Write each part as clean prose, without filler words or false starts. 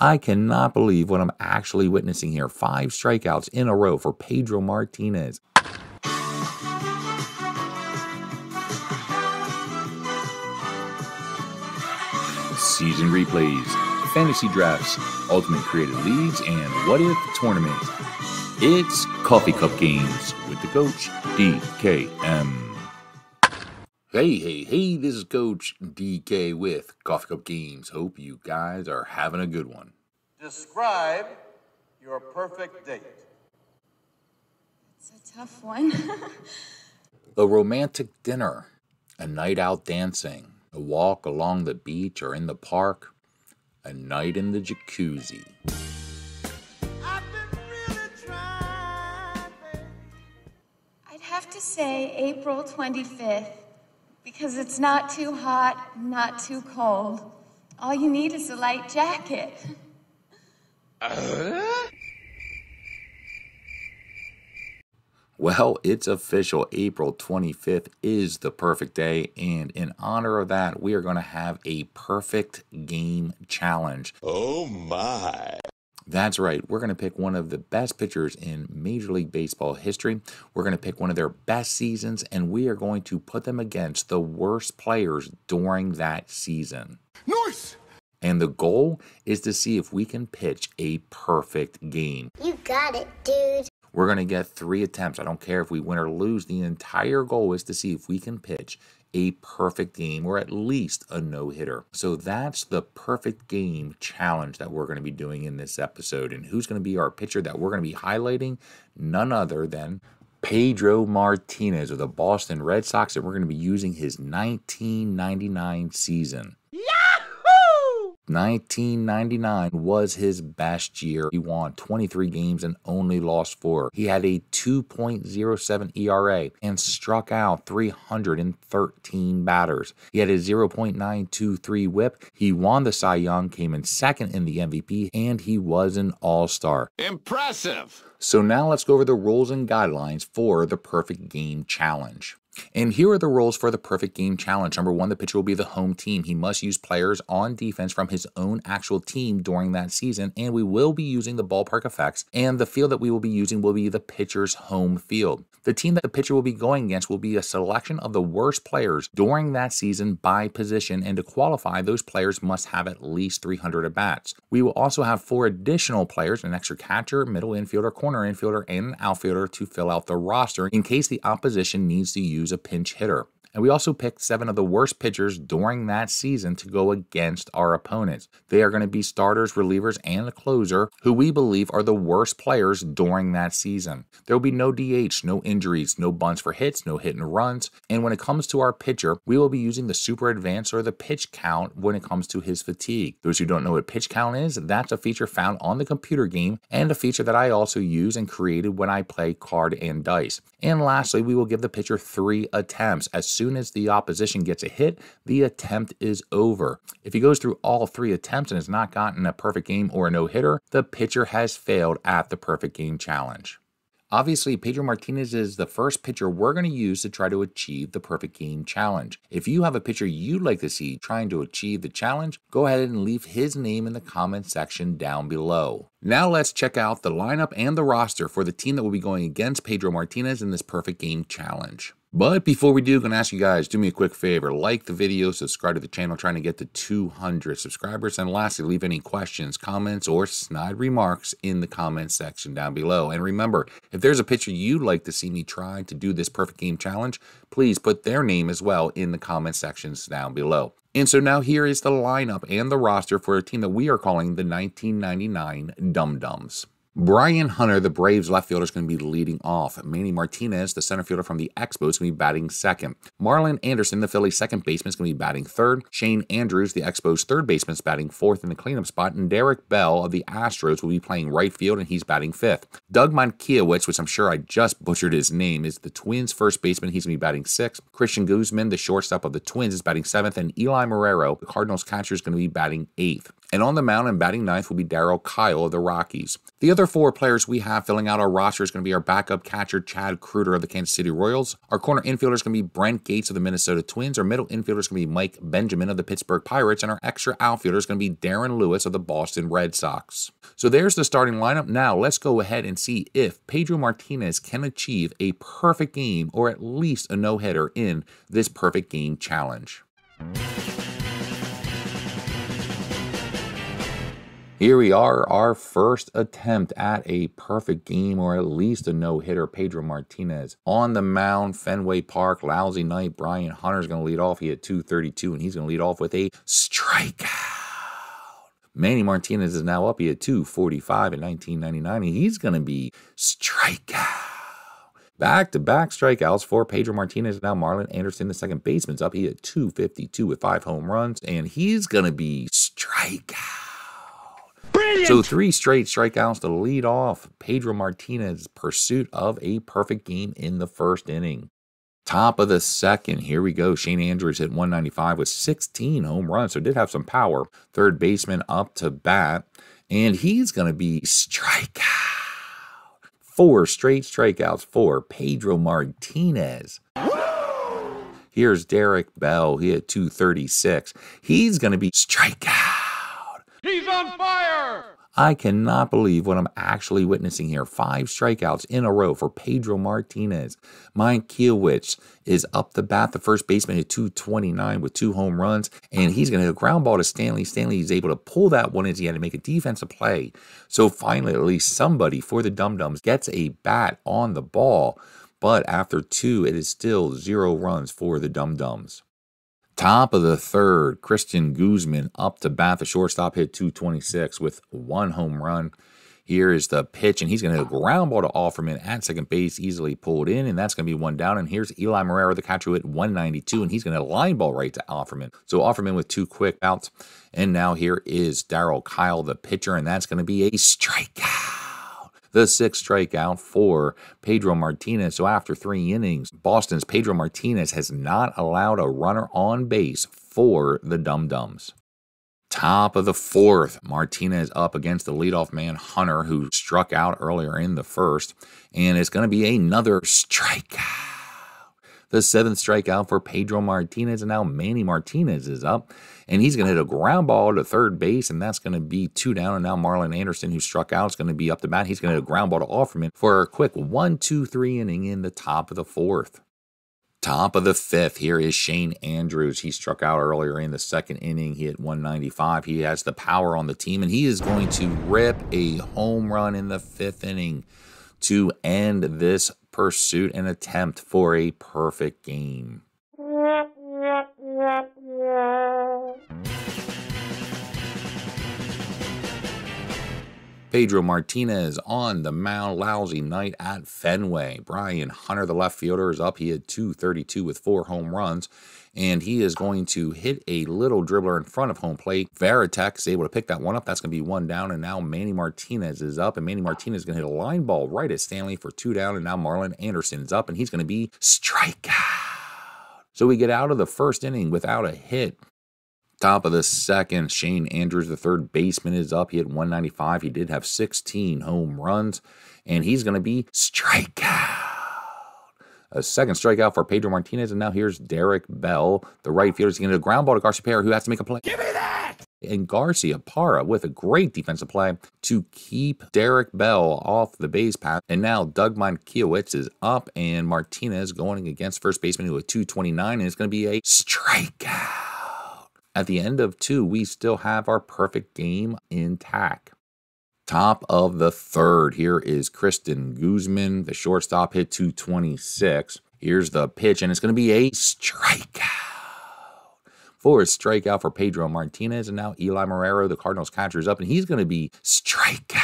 I cannot believe what I'm actually witnessing here. 5 strikeouts in a row for Pedro Martinez. Season replays, fantasy drafts, ultimate creative leagues, and what-if tournaments. It's Coffee Cup Games with the Coach DKM. Hey, hey, hey, this is Coach DK with Coffee Cup Games. Hope you guys are having a good one. Describe your perfect date. It's a tough one. A romantic dinner, a night out dancing, a walk along the beach or in the park, a night in the jacuzzi. I've been really trying, baby. I'd have to say April 25th. Because it's not too hot, not too cold. All you need is a light jacket. Well, it's official. April 25th is the perfect day. And in honor of that, we are going to have a perfect game challenge. Oh, my. That's right. We're going to pick one of the best pitchers in Major League Baseball history. We're going to pick one of their best seasons, and we are going to put them against the worst players during that season. Nice! And the goal is to see if we can pitch a perfect game. You got it, dude. We're going to get 3 attempts. I don't care if we win or lose. The entire goal is to see if we can pitch a perfect game, or at least a no-hitter. So that's the perfect game challenge that we're going to be doing in this episode. And who's going to be our pitcher that we're going to be highlighting? None other than Pedro Martinez of the Boston Red Sox, and we're going to be using his 1999 season. Yahoo! 1999 was his best year. He won 23 games and only lost 4. He had a 2.07 ERA and struck out 313 batters. He had a 0.923 whip. He won the Cy Young, came in second in the MVP, and he was an all-star. Impressive! So now let's go over the rules and guidelines for the Perfect Game Challenge. And here are the rules for the Perfect Game Challenge. Number 1, the pitcher will be the home team. He must use players on defense from his own actual team during that season, and we will be using the ballpark effects, and the field that we will be using will be the pitcher's home field. The team that the pitcher will be going against will be a selection of the worst players during that season by position, and to qualify, those players must have at least 300 at-bats. We will also have 4 additional players, an extra catcher, middle infielder, corner infielder, and an outfielder to fill out the roster in case the opposition needs to use a pinch hitter. And we also picked 7 of the worst pitchers during that season to go against our opponents. They are going to be starters, relievers, and a closer who we believe are the worst players during that season. There will be no DH, no injuries, no bunts for hits, no hit and runs. And when it comes to our pitcher, we will be using the super advance or the pitch count when it comes to his fatigue. Those who don't know what pitch count is, that's a feature found on the computer game and a feature that I also use and created when I play card and dice. And lastly, we will give the pitcher 3 attempts. As soon as the opposition gets a hit, the attempt is over. If he goes through all 3 attempts and has not gotten a perfect game or a no-hitter, the pitcher has failed at the perfect game challenge. Obviously, Pedro Martinez is the first pitcher we're going to use to try to achieve the perfect game challenge. If you have a pitcher you'd like to see trying to achieve the challenge, go ahead and leave his name in the comment section down below. Now let's check out the lineup and the roster for the team that will be going against Pedro Martinez in this perfect game challenge. But before we do, I'm going to ask you guys, do me a quick favor, like the video, subscribe to the channel, trying to get to 200 subscribers, and lastly, leave any questions, comments, or snide remarks in the comments section down below. And remember, if there's a pitcher you'd like to see me try to do this perfect game challenge, please put their name as well in the comment sections down below. And so now here is the lineup and the roster for a team that we are calling the 1999 Dum Dums. Brian Hunter, the Braves left fielder, is going to be leading off. Manny Martinez, the center fielder from the Expos, is going to be batting second. Marlon Anderson, the Phillies second baseman, is going to be batting third. Shane Andrews, the Expos third baseman, is batting fourth in the cleanup spot. And Derek Bell of the Astros will be playing right field, and he's batting fifth. Doug Mientkiewicz, which I'm sure I just butchered his name, is the Twins first baseman. He's going to be batting sixth. Christian Guzman, the shortstop of the Twins, is batting seventh. And Eli Marrero, the Cardinals catcher, is going to be batting eighth. And on the mound and batting ninth will be Darryl Kile of the Rockies. The other four players we have filling out our roster is going to be our backup catcher, Chad Kreuter of the Kansas City Royals. Our corner infielder is going to be Brent Gates of the Minnesota Twins. Our middle infielder is going to be Mike Benjamin of the Pittsburgh Pirates. And our extra outfielder is going to be Darren Lewis of the Boston Red Sox. So there's the starting lineup. Now let's go ahead and see if Pedro Martinez can achieve a perfect game or at least a no-hitter in this perfect game challenge. Here we are, our first attempt at a perfect game or at least a no-hitter. Pedro Martinez on the mound, Fenway Park, lousy night. Brian Hunter's going to lead off. He hit 232, and he's going to lead off with a strikeout. Manny Martinez is now up. He hit 245 in 1999, and he's going to be strikeout. Back-to-back strikeouts for Pedro Martinez. Now Marlon Anderson, the second baseman's up. He hit 252 with 5 home runs, and he's going to be strikeout. So 3 straight strikeouts to lead off Pedro Martinez's pursuit of a perfect game in the first inning. Top of the second, here we go. Shane Andrews hit 195 with 16 home runs, so did have some power. Third baseman up to bat, and he's going to be strikeout. 4 straight strikeouts for Pedro Martinez. Woo! Here's Derek Bell. He hit 236. He's going to be strikeout. He's on fire! I cannot believe what I'm actually witnessing here. 5 strikeouts in a row for Pedro Martinez. Mike Benjamin is up the bat. The first baseman at 229 with 2 home runs, and he's going to hit a ground ball to Stanley. Stanley is able to pull that one as he had to make a defensive play. So finally, at least somebody for the Dum-Dums gets a bat on the ball. But after 2, it is still 0 runs for the Dum-Dums. Top of the third, Christian Guzman up to bat. The shortstop hit 226 with 1 home run. Here is the pitch, and he's going to hit a ground ball to Offerman at second base, easily pulled in, and that's going to be 1 down. And here's Eli Marrero, the catcher, who hit 192, and he's going to hit a line ball right to Offerman. So Offerman with 2 quick outs, and now here is Darryl Kile, the pitcher, and that's going to be a strikeout. The 6th strikeout for Pedro Martinez. So after 3 innings, Boston's Pedro Martinez has not allowed a runner on base for the Dum-Dums. Top of the 4th, Martinez up against the leadoff man Hunter, who struck out earlier in the first, and it's going to be another strikeout. The 7th strikeout for Pedro Martinez, and now Manny Martinez is up, and he's going to hit a ground ball to third base, and that's going to be 2 down, and now Marlon Anderson, who struck out, is going to be up to bat. He's going to hit a ground ball to Offerman for a quick 1-2-3 inning in the top of the 4th. Top of the 5th, here is Shane Andrews. He struck out earlier in the second inning. He hit 195. He has the power on the team, and he is going to rip a home run in the 5th inning to end this pursuit and attempt for a perfect game. Pedro Martinez on the mound, lousy night at Fenway. Brian Hunter, the left fielder, is up. He had 232 with 4 home runs, and he is going to hit a little dribbler in front of home plate. Varitek is able to pick that one up. That's going to be 1 down, and now Manny Martinez is up, and Manny Martinez is going to hit a line ball right at Stanley for 2 down, and now Marlon Anderson is up, and he's going to be strikeout. So we get out of the first inning without a hit. Top of the second, Shane Andrews, the third baseman, is up. He hit 195. He did have 16 home runs, and he's going to be strikeout. A 2nd strikeout for Pedro Martinez, and now here's Derek Bell, the right fielder. He's going to do a ground ball to Garciaparra, who has to make a play. Give me that! And Garciaparra with a great defensive play to keep Derek Bell off the base path. And now Doug Mientkiewicz is up, and Martinez going against first baseman who had 229, and it's going to be a strikeout. At the end of 2, we still have our perfect game intact. Top of the third, here is Christian Guzman. The shortstop hit 226. Here's the pitch, and it's going to be a strikeout. 4th strikeout for Pedro Martinez, and now Eli Marrero, the Cardinals catcher, is up, and he's going to be strikeout.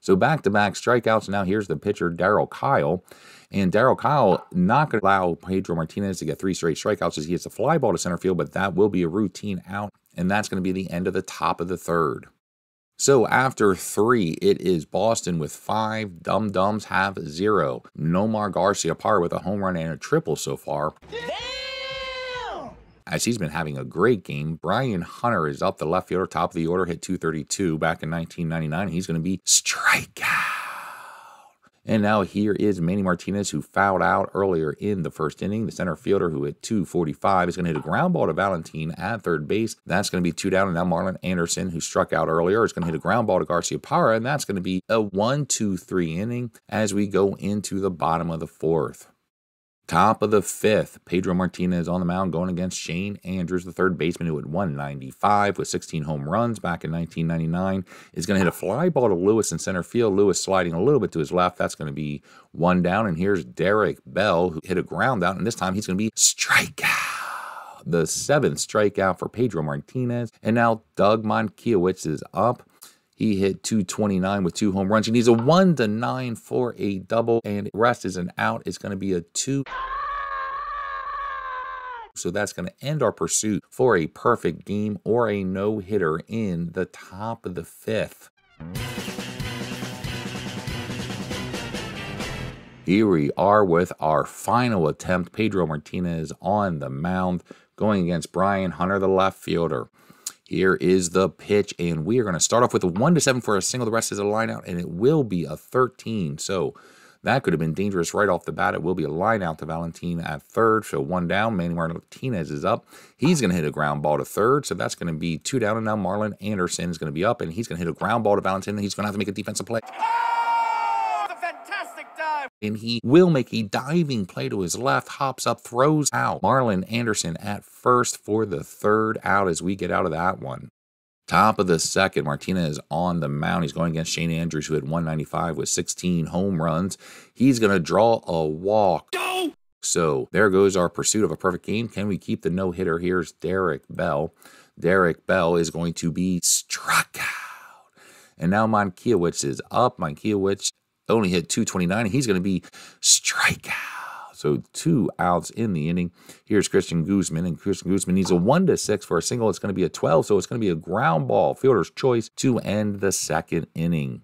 So back-to-back strikeouts. Now here's the pitcher, Darryl Kile. And Darryl Kile not going to allow Pedro Martinez to get 3 straight strikeouts as he hits a fly ball to center field, but that will be a routine out, and that's going to be the end of the top of the third. So after 3, it is Boston with 5. Dum-Dums have 0. Nomar Garciaparra with a home run and a triple so far. Damn! as he's been having a great game. Brian Hunter is up, the left fielder, top of the order, hit .232 back in 1999. He's going to be strikeout. And now here is Manny Martinez, who fouled out earlier in the first inning. The center fielder, who hit .245, is going to hit a ground ball to Valentin at third base. That's going to be two down. And now Marlon Anderson, who struck out earlier, is going to hit a ground ball to Garciaparra. And that's going to be a 1-2-3 inning as we go into the bottom of the fourth. Top of the fifth, Pedro Martinez on the mound going against Shane Andrews, the third baseman, who at .195 with 16 home runs back in 1999, is going to hit a fly ball to Lewis in center field. Lewis sliding a little bit to his left. That's going to be one down. And here's Derek Bell, who hit a ground out, and this time he's going to be strikeout, the seventh strikeout for Pedro Martinez. And now Doug Mientkiewicz is up. He hit .229 with 2 home runs. He needs a 1-9 for a double, and rest is an out. It's going to be a 2. So that's going to end our pursuit for a perfect game or a no-hitter in the top of the fifth. Here we are with our final attempt. Pedro Martinez on the mound going against Brian Hunter, the left fielder. Here is the pitch, and we are going to start off with a 1-7 for a single. The rest is a line out, and it will be a 13. So that could have been dangerous right off the bat. It will be a line out to Valentin at third. So one down. Manny Martinez is up. He's going to hit a ground ball to third. So that's going to be two down. And now Marlon Anderson is going to be up, and he's going to hit a ground ball to Valentin. And he's going to have to make a defensive play. Oh, a fantastic dive. And he will make a diving play to his left, hops up, throws out Marlon Anderson at first for the third out as we get out of that one. Top of the second, Martinez on the mound. He's going against Shane Andrews, who had .195 with 16 home runs. He's going to draw a walk. Go! So there goes our pursuit of a perfect game. Can we keep the no-hitter? Here's Derek Bell. Derek Bell is going to be struck out. And now Mientkiewicz is up. Mientkiewicz only hit .229, and he's going to be strikeout. So two outs in the inning. Here's Christian Guzman, and Christian Guzman needs a 1-6 for a single. It's going to be a 12, so it's going to be a ground ball, fielder's choice, to end the second inning.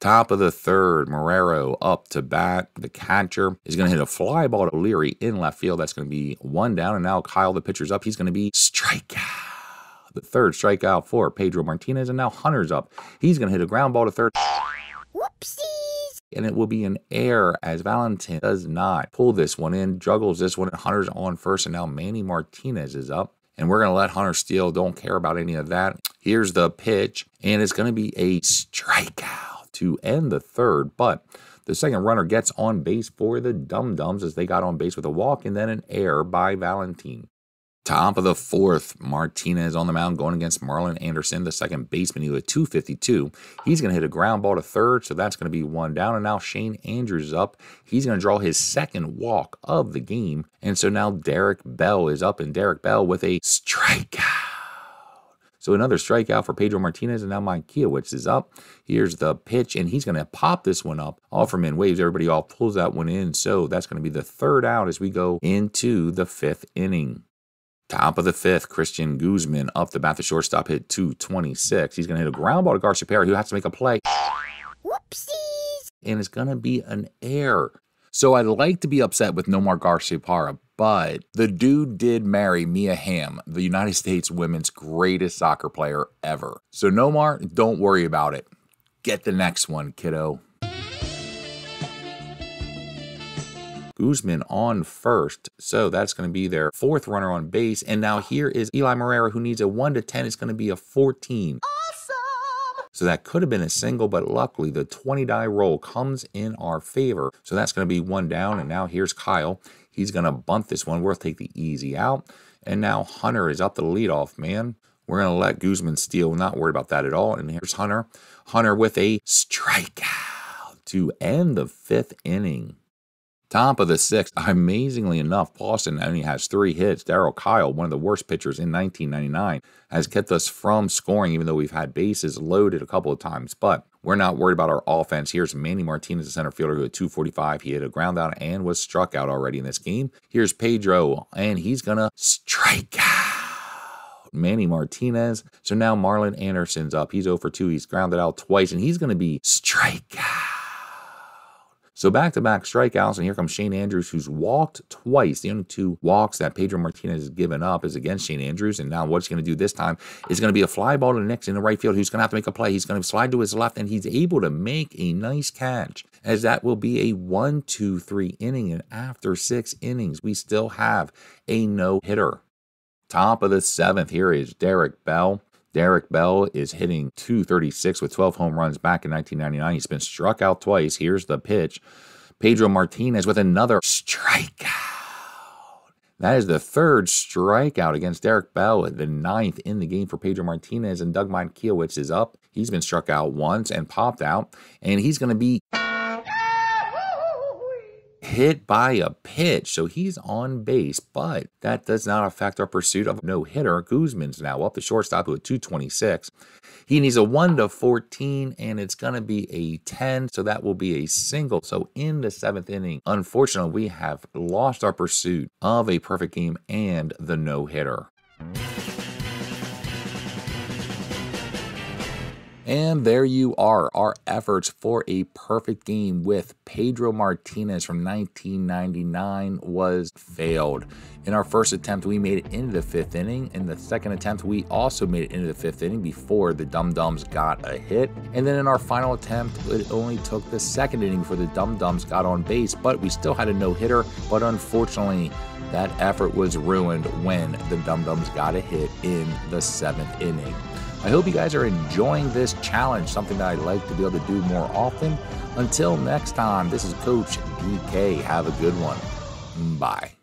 Top of the third, Marrero up to bat. The catcher is going to hit a fly ball to O'Leary in left field. That's going to be one down, and now Kyle, the pitcher's up. He's going to be strikeout. The third strikeout for Pedro Martinez, and now Hunter's up. He's going to hit a ground ball to third. Whoopsie. And it will be an error as Valentin does not pull this one in, juggles this one, and Hunter's on first, and now Manny Martinez is up. And we're going to let Hunter steal, don't care about any of that. Here's the pitch, and it's going to be a strikeout to end the third, but the second runner gets on base for the Dum-Dums as they got on base with a walk and then an error by Valentin. Top of the fourth, Martinez on the mound going against Marlon Anderson, the second baseman, who hit .252. He's going to hit a ground ball to third, so that's going to be one down. And now Shane Andrews is up. He's going to draw his second walk of the game. And so now Derek Bell is up, and Derek Bell with a strikeout. So another strikeout for Pedro Martinez, and now Mientkiewicz is up. Here's the pitch, and he's going to pop this one up. Offerman waves everybody off, pulls that one in. So that's going to be the third out as we go into the fifth inning. Top of the fifth, Christian Guzman up the bat. The shortstop hit .226. He's going to hit a ground ball to Garciaparra, who has to make a play. Whoopsies! And it's going to be an error. So I'd like to be upset with Nomar Garciaparra, but the dude did marry Mia Hamm, the United States women's greatest soccer player ever. So Nomar, don't worry about it. Get the next one, kiddo. Guzman on first, so that's going to be their fourth runner on base. And now here is Eli Marrero, who needs a 1-10. It's going to be a 14. Awesome! So that could have been a single, but luckily the 20-die roll comes in our favor. So that's going to be one down, and now here's Kyle. He's going to bunt this one. We'll take the easy out. And now Hunter is up the leadoff man. We're going to let Guzman steal. Not worried about that at all. And here's Hunter. Hunter with a strikeout to end the fifth inning. Top of the sixth, amazingly enough, Boston only has 3 hits. Darryl Kile, one of the worst pitchers in 1999, has kept us from scoring, even though we've had bases loaded a couple of times. But we're not worried about our offense. Here's Manny Martinez, the center fielder, who had .245. He hit a ground out and was struck out already in this game. Here's Pedro, and he's going to strike out Manny Martinez. So now Marlon Anderson's up. He's 0-for-2. He's grounded out twice, and he's going to be strike out. So back-to-back strikeouts, and here comes Shane Andrews, who's walked twice. The only two walks that Pedro Martinez has given up is against Shane Andrews, and now what he's going to do this time is going to be a fly ball to the next in the right field, who's going to have to make a play. He's going to slide to his left, and he's able to make a nice catch, as that will be a 1-2-3 inning, and after 6 innings, we still have a no-hitter. Top of the 7th, here is Derek Bell. Derek Bell is hitting .236 with 12 home runs back in 1999. He's been struck out twice. Here's the pitch. Pedro Martinez with another strikeout. That is the 3rd strikeout against Derek Bell, the 9th in the game for Pedro Martinez. And Doug Mientkiewicz is up. He's been struck out once and popped out. And he's going to be hit by a pitch, so he's on base, but that does not affect our pursuit of no-hitter. Guzman's now up, the shortstop, with .226. He needs a 1-14, and it's going to be a 10, so that will be a single. So in the 7th inning, unfortunately, we have lost our pursuit of a perfect game and the no-hitter. And there you are, our efforts for a perfect game with Pedro Martinez from 1999 was failed. In our first attempt, we made it into the 5th inning. In the second attempt, we also made it into the 5th inning before the Dum Dums got a hit. And then in our final attempt, it only took the 2nd inning before the Dum Dums got on base, but we still had a no-hitter. But unfortunately, that effort was ruined when the Dum Dums got a hit in the 7th inning. I hope you guys are enjoying this challenge, something that I'd like to be able to do more often. Until next time, this is Coach DK. Have a good one. Bye.